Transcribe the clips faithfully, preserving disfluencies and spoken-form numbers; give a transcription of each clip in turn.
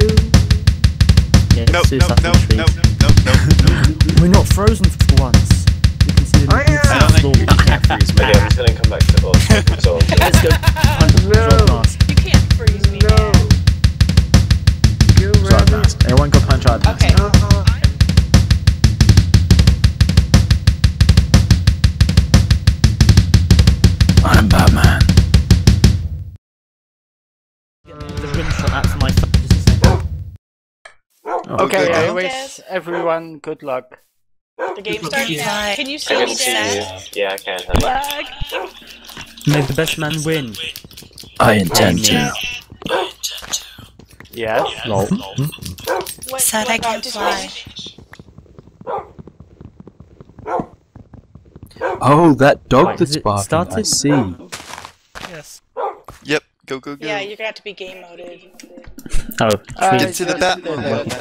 Yeah, nope, nope, nope, nope, nope, nope, nope. We're not frozen for once. We can see the I am. Think you can't freeze me. Yeah, I'm going to come back to the boss. So, yeah. Let's go. No. You can't freeze me. No. You ready? Everyone go punch Oddmast. Okay. Uh -huh. I'm Batman. The wind shot, that's my oh, okay, okay, anyways, everyone, good luck. The game starts now. Can you still be sad? Yeah, I can. May the best man win. I intend to. Yeah. No. Sad, I can't fly. Oh, that dog that's barking, I see. Yes. Yep, go, go, go. Yeah, you're gonna have to be game moded. Oh, uh, get to the bat.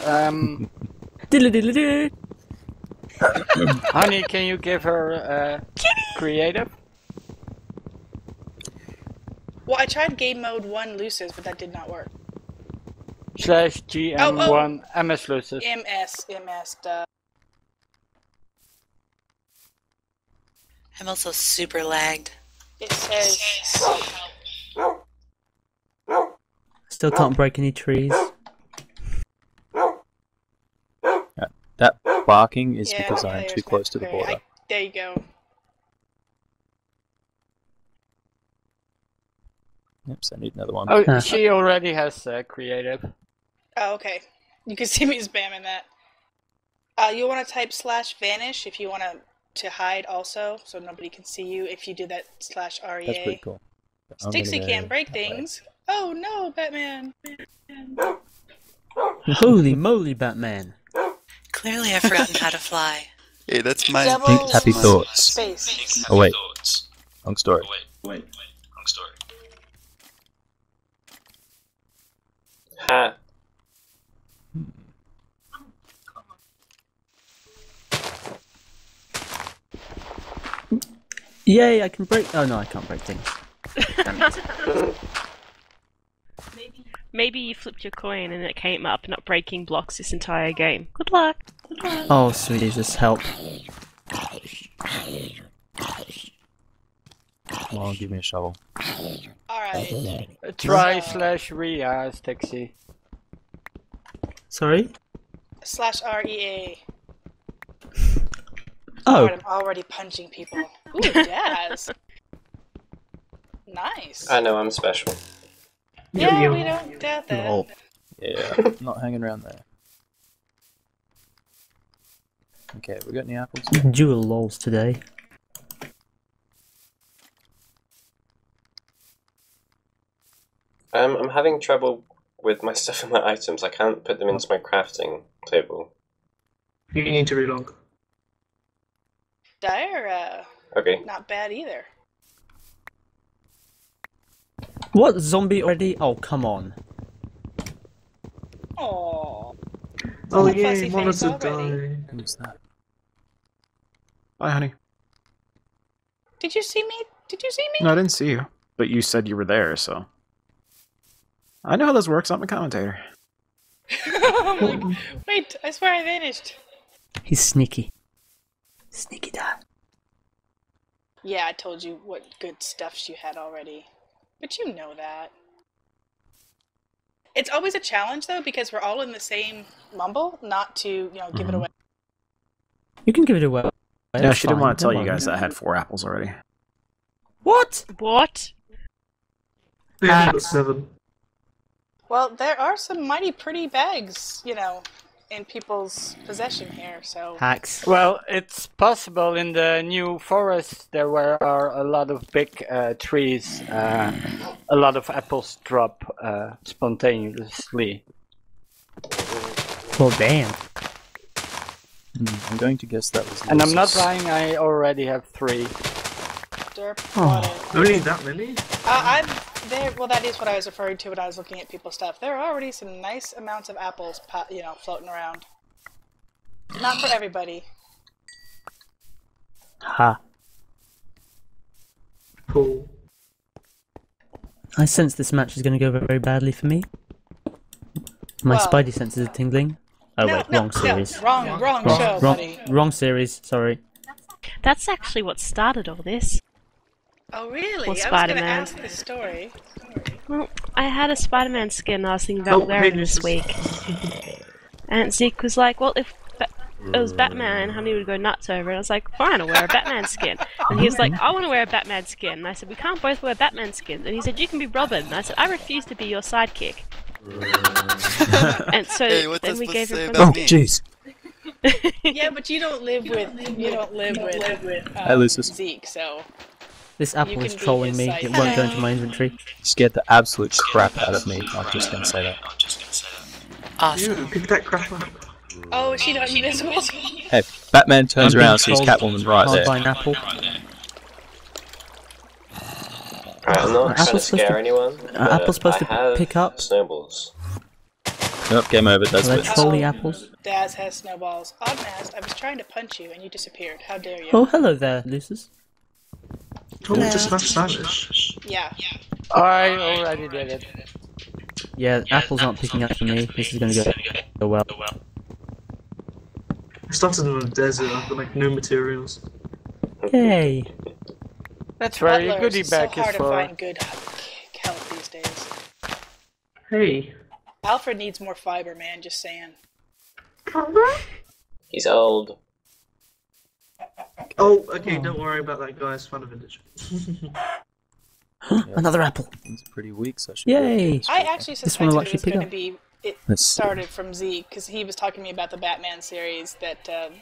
Um, honey, can you give her uh, creative? Well, I tried game mode one Lucius, but that did not work. Slash G M one oh, oh. M S Lucius. M S, M S. Duh. I'm also super lagged. It says help. Still can't break any trees. Yeah, that barking is yeah, because I am too close to the border. I, there you go. Yep, so I need another one. Oh, she already has uh, creative. Oh, okay. You can see me spamming that. Uh, you'll want to type slash vanish if you want to to hide also, so nobody can see you if you do that slash R E A. That's pretty cool. Stixie can't break things. Oh no, Batman! Batman. Holy moly, Batman! Clearly, I've forgotten how to fly. Hey, that's my think happy thoughts. Space. Think happy oh wait, thoughts. Long story. Oh, wait, wait, wait, long story. Ha. Yay! I can break. Oh no, I can't break things. Damn it. Maybe you flipped your coin and it came up, not breaking blocks this entire game. Good luck. Good luck. Oh, sweetie, just help. Come on, give me a shovel. Alright. Try slash R E A, Stixie. Sorry? Slash R E A. Oh. I'm already punching people. Ooh, Dazz. Nice. I know, I'm special. Yeah, yeah, we don't doubt that. Oh. Yeah, not hanging around there. Okay, we got any apples? Dual lols today. Um, I'm having trouble with my stuff and my items. I can't put them into my crafting table. You need to relog. Dire, uh, okay. Not bad either. What zombie already? Oh, come on. Aww. Oh, yeah, one of them died. Who's that? Hi, honey. Did you see me? Did you see me? No, I didn't see you. But you said you were there, so. I know how this works. I'm a commentator. I'm like, wait, I swear I vanished. He's sneaky. Sneaky dad. Yeah, I told you what good stuffs you had already. But you know that. It's always a challenge, though, because we're all in the same mumble, not to, you know, give mm-hmm. it away. You can give it away. No, yeah, she didn't want to tell you guys that I had four apples already. What? What? Seven. Well, there are some mighty pretty bags, you know, in people's possession here, so... Hacks. Well, it's possible in the new forest there were, are a lot of big uh, trees, uh, a lot of apples drop uh, spontaneously. Well, damn. Mm, I'm going to guess that was... And I'm not lying, I already have three. Oh, really? That many? Uh, I've, there, well, that is what I was referring to when I was looking at people's stuff. There are already some nice amounts of apples, you know, floating around. Not for everybody. Ha. Cool. I sense this match is going to go very badly for me. My well, spidey senses are tingling. Oh no, wait, no, wrong series. No, wrong, wrong, wrong, wrong show, wrong, buddy. Wrong series. Sorry. That's actually what started all this. Oh really? Or Spider-Man. I was going to ask this story. Well, I had a Spider-Man skin I was thinking about oh, wearing goodness. this week, and Zeke was like, "Well, if ba it was Batman, honey would go nuts over it." I was like, "Fine, I'll wear a Batman skin." And he was like, "I want to wear a Batman skin." And I said, "We can't both wear Batman skins." And he said, "You can be Robin." And I said, "I refuse to be your sidekick." And so hey, then we gave him. Oh, jeez. Yeah, but you don't live with you don't live with, live with um, Zeke, so. This apple is trolling me, it won't go into my inventory. Scared the absolute crap out of me, I'm just gonna say that. Awesome. Ew, pick that crap up. Oh, she don't need this one. Hey, Batman turns I'm around and sees Catwoman right there. An apple. Right, I'm not trying to scare anyone, but uh, apple's supposed to pick up snowballs. Nope, game over, that's it. Holy apples. Dazz has snowballs. Oddmast, I was trying to punch you and you disappeared. How dare you? Oh, hello there, Lucius. Oh, no. Just not Spanish. Yeah, yeah. I already did it. Yeah, yeah apples aren't picking up for me. This is gonna go, go well. I started in a desert. I've got like no materials. Hey. That's right. Your goodie bag so is for. It's hard to find good help these days. Hey. Alfred needs more fiber, man. Just saying. He's old. Oh, okay, oh. Don't worry about that guy, it's fun of vintage. Another apple! It's pretty weak, so I should Yay! I actually suspected it was going to be... It Let's started see. from Zeke, because he was talking to me about the Batman series, that um,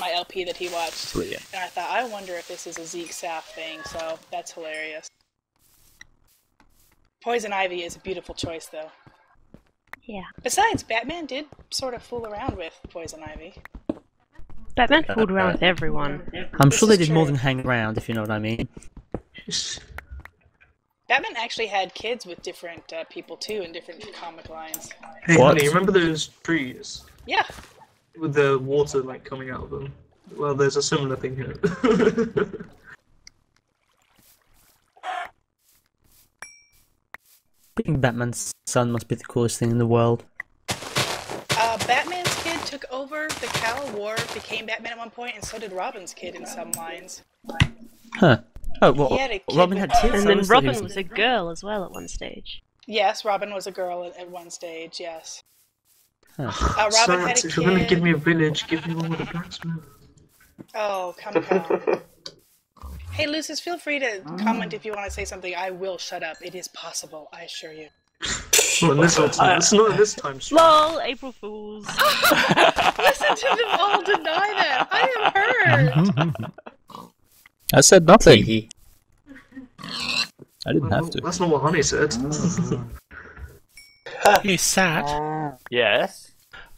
my L P that he watched. Yeah. And I thought, I wonder if this is a Zeke Saf thing, so that's hilarious. Poison Ivy is a beautiful choice, though. Yeah. Besides, Batman did sort of fool around with Poison Ivy. Batman fooled around with everyone. I'm this sure they did true. more than hang around, if you know what I mean. Batman actually had kids with different uh, people too, in different comic lines. Hey, what? Honey, remember those trees? Yeah. With the water like coming out of them. Well, there's a similar thing here. Being Batman's son must be the coolest thing in the world. Uh, Batman. Took over the Cal War, became Batman at one point, and so did Robin's kid in some lines. Huh. Oh, well, had Robin had two And then Robin was, was a girl as well at one stage. Yes, Robin was a girl at, at one stage, yes. Huh. Uh, Robin Science, had a kid. If you're going to give me a village, give me one with a blacksmith. Oh, come on. Hey, Lucius, feel free to oh. comment if you want to say something. I will shut up. It is possible, I assure you. Well, this uh, it's not this time. Sure. Lol, April Fools. Listen to them all deny that. I am hurt. I said nothing. I didn't well, have to. That's not what Honey said. Hey, Sad. Yes.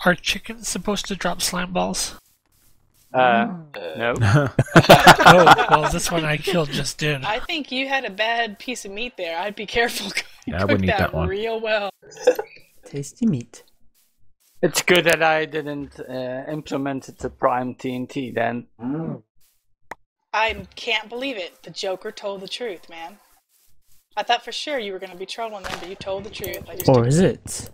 Are chickens supposed to drop slime balls? Uh, no. Oh, well, this one I killed just did. I think you had a bad piece of meat there. I'd be careful. Yeah, I wouldn't eat that one. Real well. Tasty meat. It's good that I didn't uh, implement the prime T N T then. Mm. I can't believe it. The Joker told the truth, man. I thought for sure you were going to be trolling them, but you told the truth. I just or is it?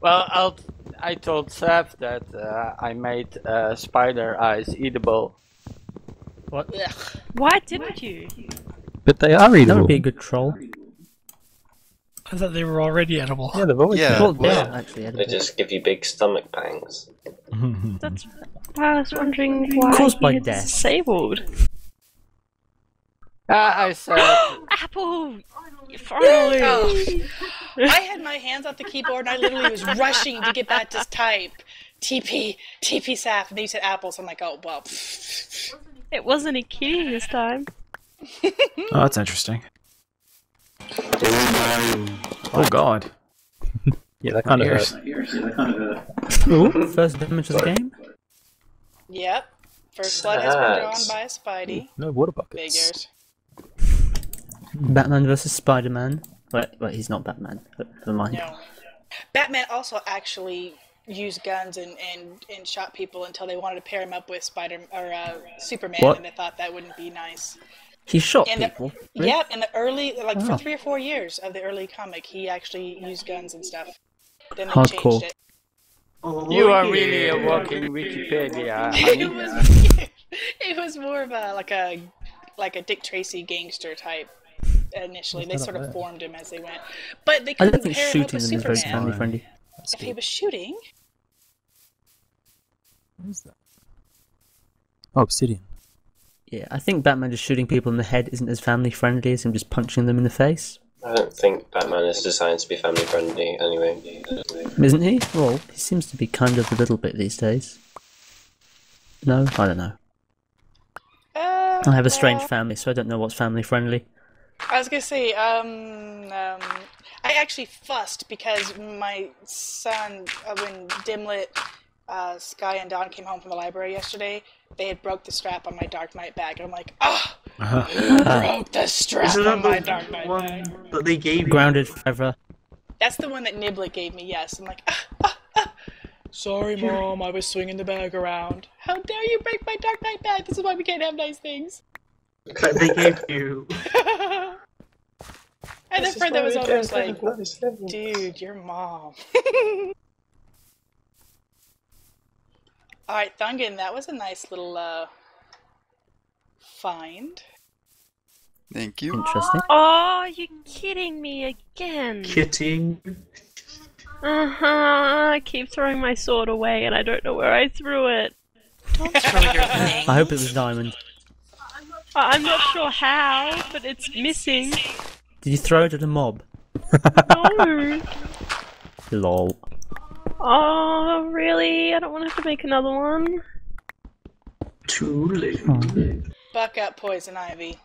Well, I'll... I told Saf that uh, I made uh, spider eyes eatable. What? Ugh. Why didn't you? But they are eatable. That would be a good troll. I thought they were already edible. Yeah, they've always yeah, been. Well, yeah. actually edible. They just give you big stomach pangs. That's why I was wondering why Caused by death. disabled. Ah, I said... Apple! Finally! Oh. I had my hands off the keyboard and I literally was rushing to get that to type T P, T P Saf, and then you said apples. I'm like, oh, well. It wasn't a kitty this time. Oh, that's interesting. Oh, God. Yeah, that kind of hurts. Ooh, first damage of the game? Yep. First blood has been drawn by a Spidey. No water buckets. Figures. Batman versus Spider-Man. Wait, wait, he's not Batman. Never mind. No. Batman also actually used guns and, and, and shot people until they wanted to pair him up with Spider or uh, Superman, what? and they thought that wouldn't be nice. He shot in people. The, yeah, in the early, like oh. for three or four years of the early comic, he actually used guns and stuff. Then they Hardcore. It. Oh, you are yeah. really a walking Wikipedia. it, was, it was more of a like a like a Dick Tracy gangster type. Initially, they sort of bad. formed him as they went, but they couldn't pair him up with Superman. Very family friendly. If deep. he was shooting, what is that? Oh, obsidian. Yeah, I think Batman just shooting people in the head isn't as family friendly as him just punching them in the face. I don't think Batman is designed to be family friendly anyway. Isn't he? Well, he seems to be kind of a little bit these days. No, I don't know. Uh, I have a strange uh, family, so I don't know what's family friendly. I was gonna say, um, um, I actually fussed because my son, uh, when Dimlet, uh, Sky, and Don came home from the library yesterday, they had broke the strap on my Dark Knight bag, and I'm like, ah, oh, broke the strap on my Dark Knight bag. That they gave you? Grounded forever. That's the one that Niblet gave me. Yes, I'm like, ah, ah, ah. Sorry, Mom, I was swinging the bag around. How dare you break my Dark Knight bag? This is why we can't have nice things. That they gave you. And the friend that was over was like, dude, your mom. Alright, Thungon, that was a nice little, uh, find. Thank you. Interesting. Oh, you're kidding me again. Kidding? Uh-huh, I keep throwing my sword away and I don't know where I threw it. Don't throw your thing. I hope it was diamond. I'm not sure how, but it's missing. Did you throw it at a mob? No. Lol. Oh, really? I don't want to have to make another one. Too late. Oh. Buck up, Poison Ivy.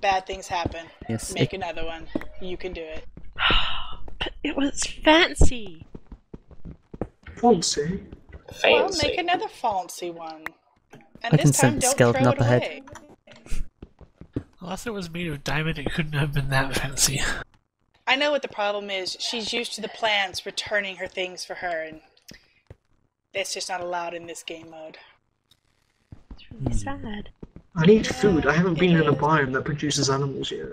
Bad things happen. Yes. Make it... another one. You can do it. But it was fancy. Fancy. Fancy. Well, make another fancy one. And I this can send the skeleton up ahead. Unless it was made of diamond, it couldn't have been that fancy. I know what the problem is. She's used to the plants returning her things for her, and that's just not allowed in this game mode. It's really mm. sad. I need yeah, food. I haven't been is. in a biome that produces animals yet.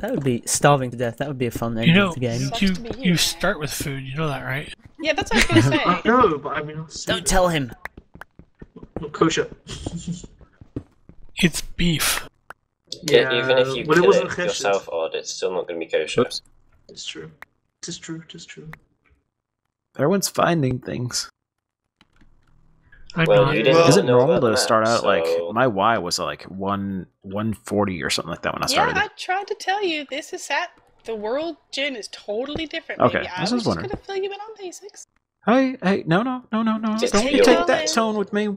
That would be starving to death. That would be a fun end you know, of the game. You, you, you start with food. You know that, right? Yeah, that's what I was going to say. I know, but I mean... I'll see Don't it. tell him. Not kosher. It's beef. Yeah, yeah, even if you kill it, it yourself, Odd, it's still not going to be kosher. Oops. It's true. It's true, it's true. Everyone's finding things. Well, you didn't Isn't normal to start out, so... like, my Y was like one forty or something like that when I started. Yeah, I tried to tell you, this is that, the world gen is totally different. Okay, I was just going to fill you in on basics. Hey, hey, no, no, no, no, no, just don't you take that tone with me.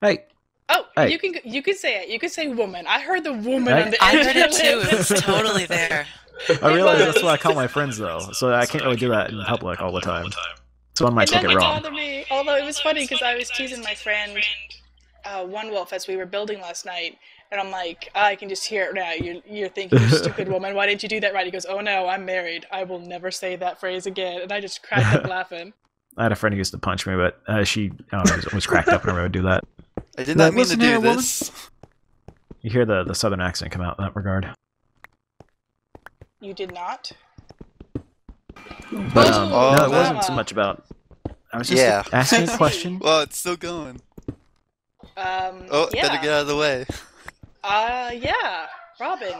Hey. Oh, hey. you can you can say it. You can say woman. I heard the woman right? on the end. I heard it too. It's totally there. I realize that's what I call my friends though, so I can't really do that in public all the time. So I might take it wrong. Me, although it was funny because I was teasing my friend uh, One Wolf as we were building last night, and I'm like, oh, I can just hear it now. You're you're thinking, you stupid woman. Why didn't you do that right? He goes, oh no, I'm married. I will never say that phrase again. And I just cracked up laughing. I had a friend who used to punch me, but uh, she I don't know, was, was cracked up whenever I would do that. I did not mean to do this. You hear the, the southern accent come out in that regard. You did not? But, um, oh, no, it wasn't so much about... I was just yeah. asking a question. Well, it's still going. Um, oh, yeah. Better get out of the way. Uh, yeah. Robin.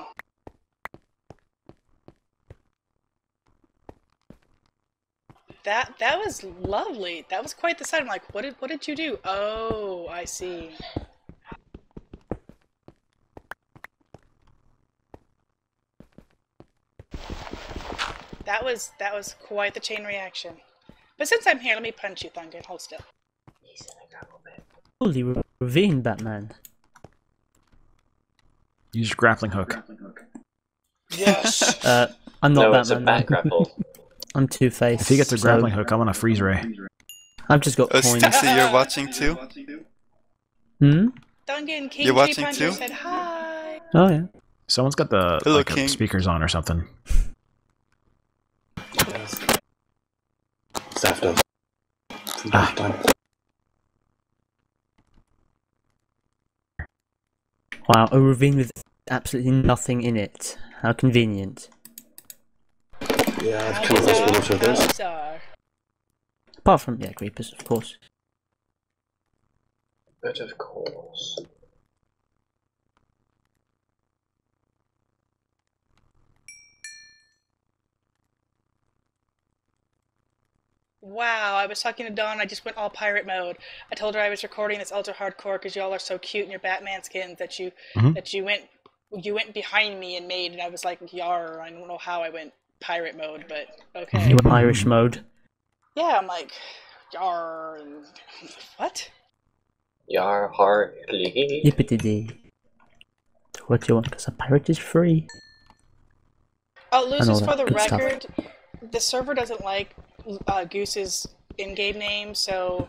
That that was lovely. That was quite the sight. I'm like, what did what did you do? Oh, I see. That was that was quite the chain reaction. But since I'm here, let me punch you, Thungon. Hold still. He's in a gravel bit. Holy ravine, Batman! Use your grappling hook. Grappling hook. Yes. uh, I'm not no, Batman. It's a back grapple. I'm two-faced. If he gets a grappling so... hook, I'm on a freeze ray. I've just got oh, points. You see, you're watching too? Hmm? Dungan, King you're watching too? Said hi. Oh, yeah. Someone's got the Hello, like, King. speakers on or something. Saf ah. Wow, a ravine with absolutely nothing in it. How convenient. Yeah, I've killed us with each other. Apart from, yeah, creepers, of course. But of course. Wow, I was talking to Don, I just went all pirate mode. I told her I was recording this ultra hardcore because y'all are so cute in your Batman skins that you mm-hmm. that you went you went behind me and made, and I was like, yar, I don't know how I went pirate mode, but okay. You went Irish mode? Yeah, I'm like, yar, and what? Yar, hardly. Yippity-dee. What do you want? Because a pirate is free. Oh, Lucius, for the record, stuff. The server doesn't like Uh, Goose's in-game name, so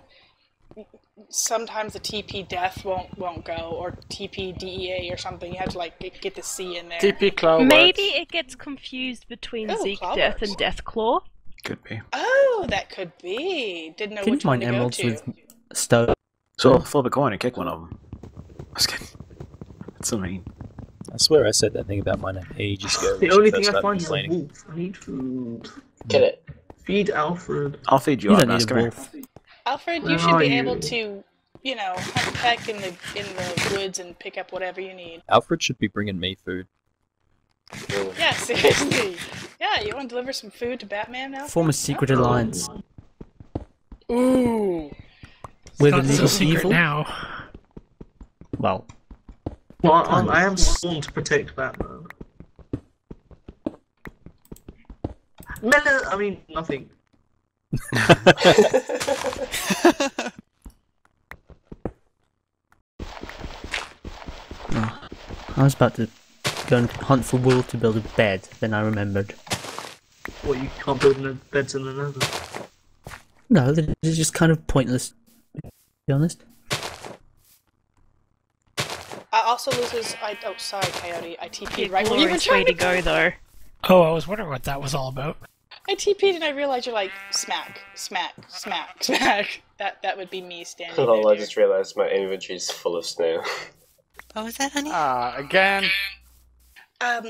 sometimes the T P death won't won't go, or T P D E A or something. You have to like get, get the C in there. T P Claw. Maybe it gets confused between oh, Zeke Clawworks. Death and Death Claw. Could be. Oh, that could be. Didn't know Can which one to go to. With stone. So flip a coin and kick one of them. I was kidding. That's so mean. I swear I said that thing about my name ages ago. The only thing I find is a wolf. I need food. Get it. Feed Alfred. I'll feed you, Oddmast. Come here. Alfred, you Where should be you? able to, you know, hunt back in the in the woods and pick up whatever you need. Alfred should be bringing me food. Yeah, seriously. Yeah, you want to deliver some food to Batman now? Form a secret oh. alliance. Ooh. We're the legal so evil now. Well. Well, I'm, I am sworn to protect Batman. No, no, I mean, nothing. Oh, I was about to go and hunt for wool to build a bed, then I remembered. What, you can't build no beds in another? No, they're just kind of pointless, to be honest. I also loses. I, oh, sorry, Coyote, I T P'd right when you were trying to go, though. Oh, I was wondering what that was all about. I T P'd and I realized you're like, smack, smack, smack, smack. That that would be me standing there. Hold on, I just realized my inventory is full of snow. What was that, honey? Ah, uh, again. Um,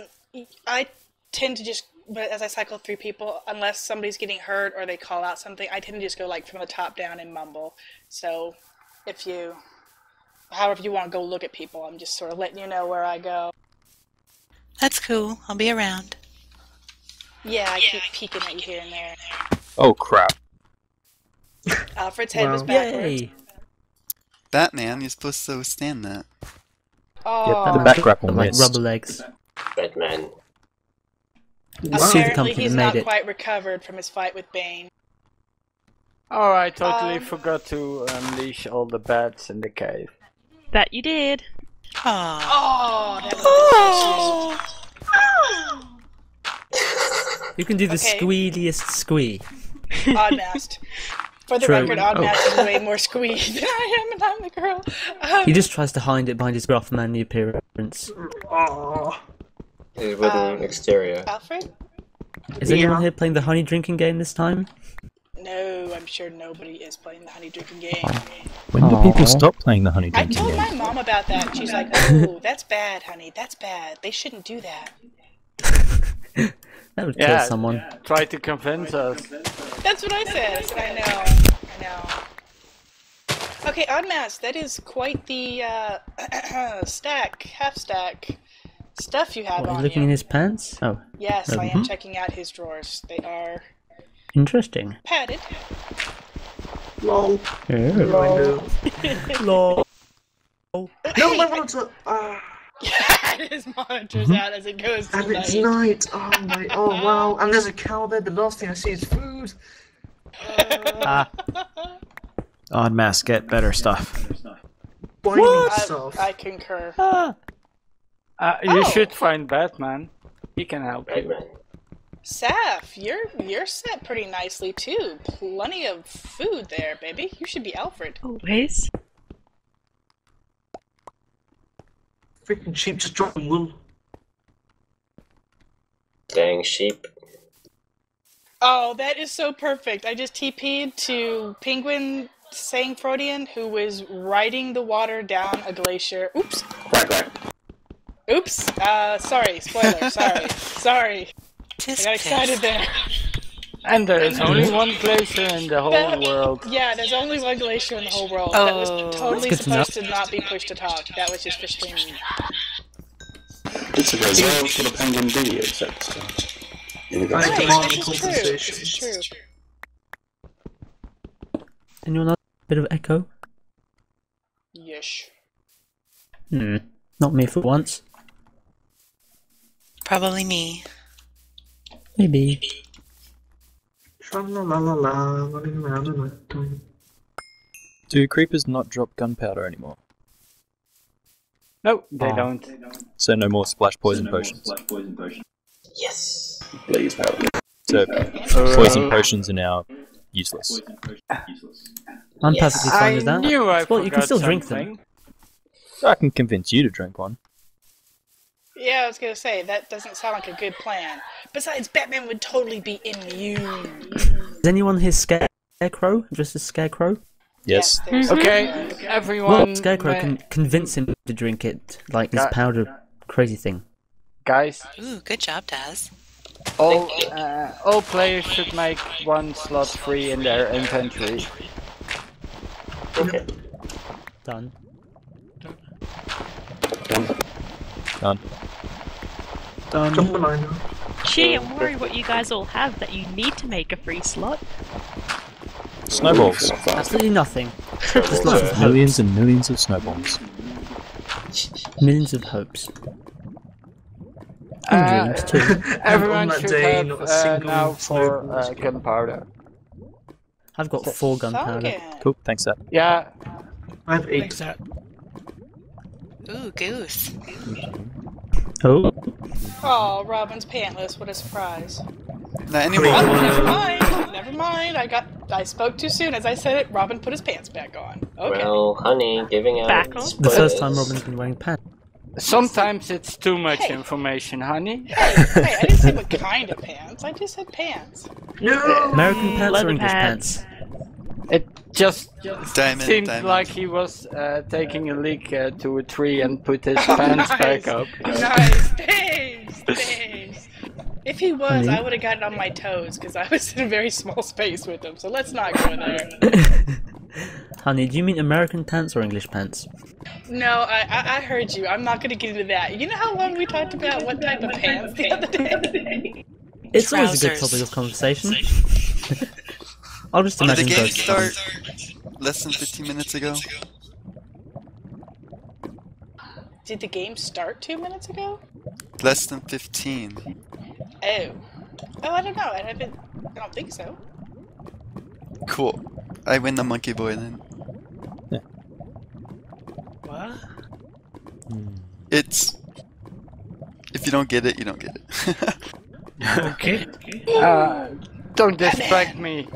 I tend to just, but as I cycle through people, unless somebody's getting hurt or they call out something, I tend to just go like from the top down and mumble. So, if you, however you want to go look at people, I'm just sort of letting you know where I go. That's cool. I'll be around. Yeah, I keep peeking at you here and there. Oh crap! Alfred's head wow. was backwards. Yay. Batman, you're supposed to stand that. Oh, yeah, the back grapple like rubber legs. Batman. Wow. Apparently, he's not quite recovered from his fight with Bane. Oh, I totally um, forgot to unleash all the bats in the cave. That you did. Aww. Oh, that was oh. delicious. Oh. You can do the okay. squeediest squee. Oddmast. For the True. record, Oddmast oh. is way more squee than I am, and I'm the girl. Um, he just tries to hide it behind his gruff manly appearance. Oh. With um, an exterior. Alfred? Is yeah. anyone here playing the honey drinking game this time? No, I'm sure nobody is playing the honey drinking game. When do Aww. people stop playing the honey drinking game? I told game? my mom about that. She's like, oh, that's bad, honey. That's bad. They shouldn't do that. That would yeah, kill someone. Yeah. Try to convince us. That's what I said. I know. I know. Okay, Oddmast, that is quite the uh, stack, half stack stuff you have what, on you. Are you looking in his pants? Oh. Yes, mm-hmm. I am checking out his drawers. They are interesting. Padded. Lol. Yeah. Lol. Lol. No, I want to. Uh... Yeah, his monitor's out as it goes to and night. It's night! Oh my, oh wow, and there's a cow there, the last thing I see is food! Uh, Oddmast, get better stuff. Buy me stuff. I, I concur. Ah. Uh, you oh. should find Batman. He can help Batman. you. Saf, you're, you're set pretty nicely too. Plenty of food there, baby. You should be Alfred. Always. Freaking sheep just dropping wool. Dang sheep. Oh, that is so perfect. I just T P'd to Penguin Sangfroidian, who was riding the water down a glacier. Oops. Quack, quack. Oops. Uh, sorry. Spoiler. Sorry. Sorry. Tisk, I got excited tisk. there. And there's only one glacier in the whole that, world. Yeah, there's only one glacier in the whole world. Oh, that was totally supposed to, to not be pushed to talk. That was just for streaming. It's a reserve for the Penguin video, except... Right, this is true. This is true. Anyone else? A bit of echo? Yes. Hmm. Not me for once. Probably me. Maybe. Do creepers not drop gunpowder anymore? No, they, oh. don't. they don't. So no more splash poison so no potions. More splash poison potion. Yes. Please help. So uh, poison potions are now useless. useless. I'm yes. perfectly fine with that. Knew I well, you can still something. drink them. So I can convince you to drink one. Yeah, I was gonna say, that doesn't sound like a good plan. Besides, Batman would totally be immune. Is anyone here Scarecrow? Just a Scarecrow? Yes. yes mm-hmm. Okay, okay, everyone... Well, Scarecrow may... can convince him to drink it, like this powder crazy thing. Guys... Ooh, good job, Taz. All, uh, all players should make one slot free in their inventory. Okay. Done. Done. Done. Done. Gee, I'm worried what you guys all have that you need to make a free slot. Snowballs. Absolutely nothing. Just lots of millions and millions of snowballs. Millions of hopes. And dreams too. Everyone should have uh, now for uh, gunpowder. I've got four gunpowder. Cool, thanks, Zach. Yeah. I have eight. Thanks, Ooh, Goose. Oh. Oh, Robin's pantless. What a surprise. Not anymore. Oh, never mind. Never mind. I got. I spoke too soon. As I said it, Robin put his pants back on. Okay. Well, honey, giving out. Back on? The first time Robin's been wearing pants. Sometimes it's too much hey. information, honey. Hey, hey, I didn't say what kind of pants. I just said pants. No. American pants Leather or English pants? pants? It just, just diamond, seemed diamond. like he was uh, taking a leak uh, to a tree and put his oh, pants nice. back up. Nice, thanks, thanks. If he was, I would have gotten on my toes because I was in a very small space with him. So let's not go there. Honey, do you mean American pants or English pants? No, I, I, I heard you. I'm not going to get into that. You know how long we talked about what type of pants the other day? It's Trousers. always a good topic of conversation. I'll just imagine Did the game start less than fifteen minutes ago? Did the game start two minutes ago? Less than fifteen. Oh. Oh, I don't know. I haven't. I don't think so. Cool. I win the monkey boy then. Yeah. What? It's. If you don't get it, you don't get it. Okay. Uh, don't distract me.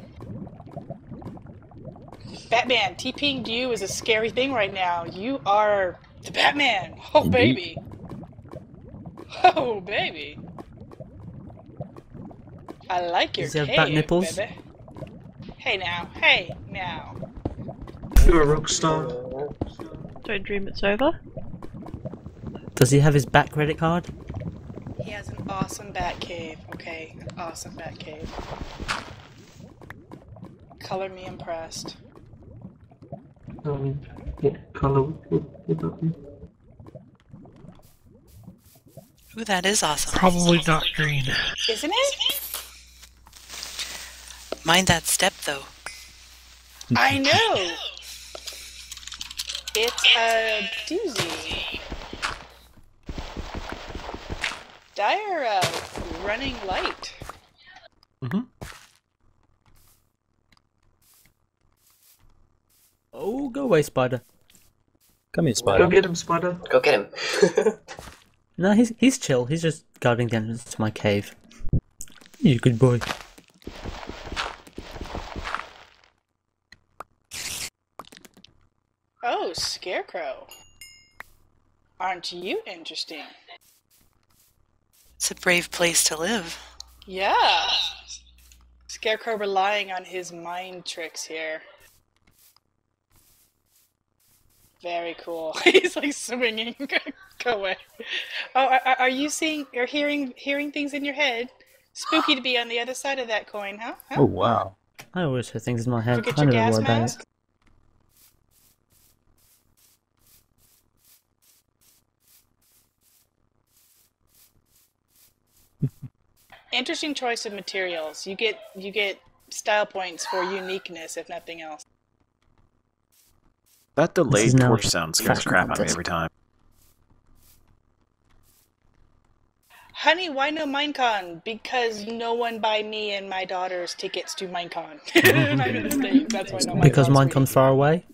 Batman, TPing you is a scary thing right now. You are the Batman. Oh, baby. Oh, baby. I like your cave, bat nipples? baby. Hey now, hey now. You're a rockstar. Don't dream it's over. Does he have his bat credit card? He has an awesome bat cave, okay? An awesome bat cave. Color me impressed. Um, what color would that be? Ooh, that is awesome. Probably dark green. Isn't it? Mind that step, though. I know! It's a doozy. Dire uh, running light. Mm-hmm. Oh, go away, Spider. Come here, Spider. Go get him, Spider. Go get him. No, he's he's chill. He's just guarding the entrance to my cave. You good boy. Oh, Scarecrow. Aren't you interesting? It's a brave place to live. Yeah. Scarecrow relying on his mind tricks here. Very cool. He's like swinging. Go away. Oh, are, are you seeing or hearing hearing things in your head? Spooky to be on the other side of that coin, huh? huh? Oh wow! I wish I things in my head. Forget your gas mask. Interesting choice of materials. You get you get style points for uniqueness, if nothing else. That delayed torch sound scares crap out of me every time. Honey, why no Minecon? Because no one buy me and my daughter's tickets to Minecon. That's why no because Minecon's far away?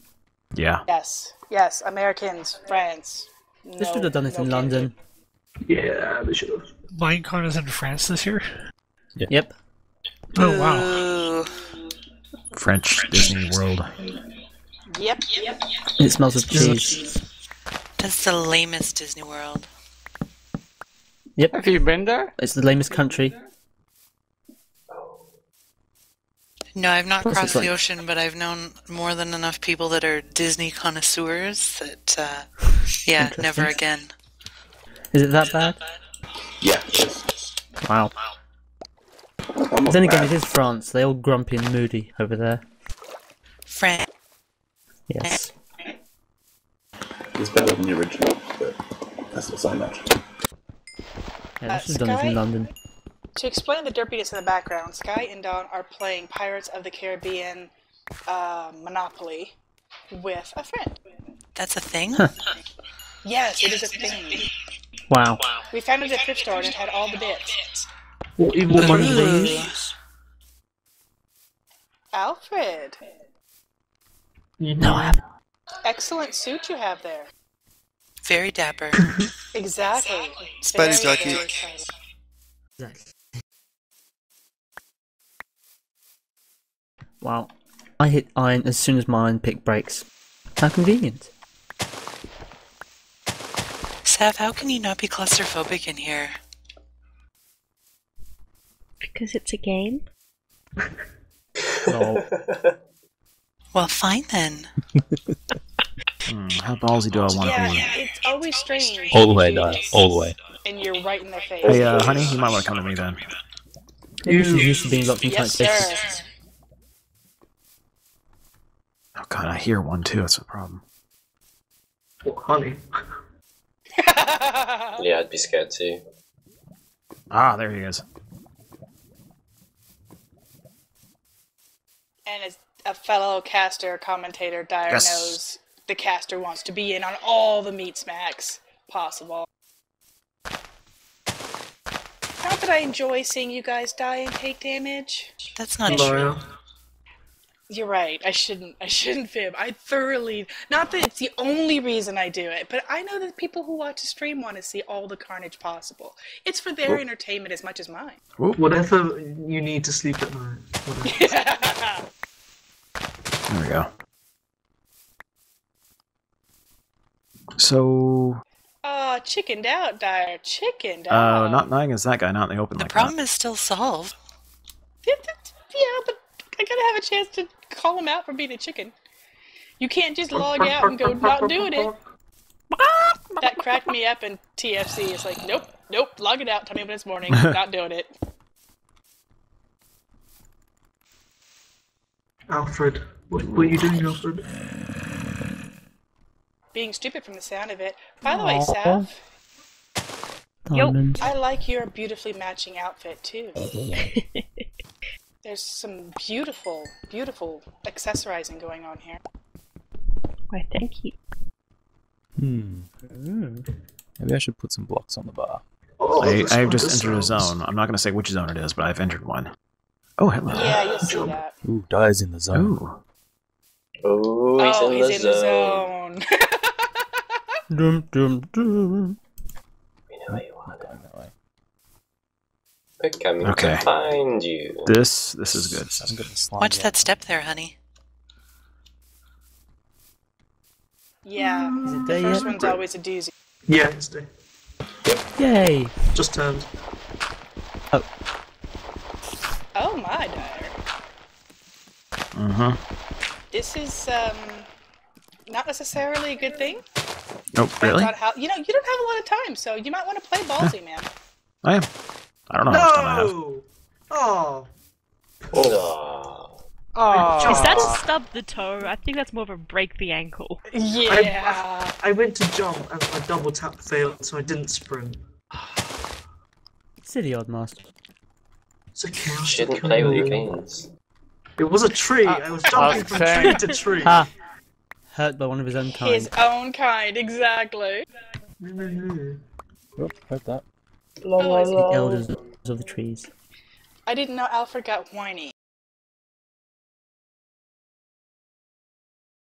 Yeah. Yes. Yes. Americans, France. No, they should have done it no in London. Yeah, they should have. Minecon is in France this year? Yeah. Yep. Oh, wow. Uh, French Disney World. Yep, yep, yep. It smells of cheese. That's the lamest Disney World. Yep. Have you been there? It's the lamest country. No, I've not crossed the like... ocean, but I've known more than enough people that are Disney connoisseurs that, uh, yeah, never again. Is it that bad? Yeah. Wow. Almost then again, bad. It is France. They're all grumpy and moody over there. France. Yes. It's better than the original, but that's not so much. Yeah, this uh, is Sky, done in London. To explain the derpiness in the background, Sky and Don are playing Pirates of the Caribbean uh, Monopoly with a friend. That's a thing? Huh. Yes, it is a thing. Wow. We found it at a thrift store and it had all the bits. What evil money these? Alfred. No, I haven't. Excellent suit you have there. Very dapper. Exactly. Spanish ducky. Wow. I hit iron as soon as my iron pick breaks. How convenient. Saf, how can you not be claustrophobic in here? Because it's a game. No. Well, fine then. Hmm, how ballsy do I want yeah, to be? Yeah, it's always strange. All the way, Don. All the way. And you're right in their face. Hey, uh, honey, you might want to come to me then. You're used to being locked in tight spaces. Oh god, I hear one too. That's the problem. Well, honey. Yeah, I'd be scared too. Ah, there he is. And it's a fellow caster, commentator, Dire yes. knows the caster wants to be in on all the meat smacks possible. Not that I enjoy seeing you guys die and take damage. That's not true. You're right. I shouldn't. I shouldn't fib. I thoroughly. Not that it's the only reason I do it, but I know that people who watch the stream want to see all the carnage possible. It's for their Whoop. entertainment as much as mine. Whoop. Whatever you need to sleep at night. Yeah. There we go. So. Oh, chickened out, Dire. Chickened out. Uh, not lying as that guy, not in the open. The like problem that. is still solved. Yeah, but I gotta have a chance to call him out for being a chicken. You can't just log out and go not doing it. That cracked me up in T F C. It's like, nope, nope, log it out. Tell me when it's morning. Not doing it. Alfred, what, what are you doing, Alfred? Being stupid from the sound of it. By the Aww. way, Saf, Diamond. I like your beautifully matching outfit too. There's some beautiful, beautiful accessorizing going on here. Why, thank you. Hmm. Maybe I should put some blocks on the bar. Oh, I, I have just entered sounds. a zone. I'm not going to say which zone it is, but I've entered one. Oh, hello. Yeah, you'll see that. Ooh, Dire's in the zone. Ooh. Oh, he's, oh, in, he's the in the zone. Dum, dum, dum. We know where you are going that way. We're coming okay. to find you. This, this is good. I'm good slime Watch yet. that step there, honey. Yeah. Is it there First yet? one's always a doozy. Yeah, it's there. Yep. Yay. Just turned. Oh. Oh my, Dire. Uh-huh. This is, um... not necessarily a good thing. Nope, really? How, you know, you don't have a lot of time, so you might want to play ballsy, yeah. man. I am. I don't know how much time I have. Oh. Oh. Oh. Instead of stub the toe, I think that's more of a break the ankle. Yeah. I, I went to jump and my double tap failed, so I didn't sprint. Silly Oddmast. It's a cow. You shouldn't play with your games. It was a tree. Uh, I was jumping from tree to tree. Ha. Hurt by one of his own kind. His own kind, exactly. Mm-hmm. Oh, heard that. Long, oh, long, long. The elders of the trees. I didn't know Alfred got whiny.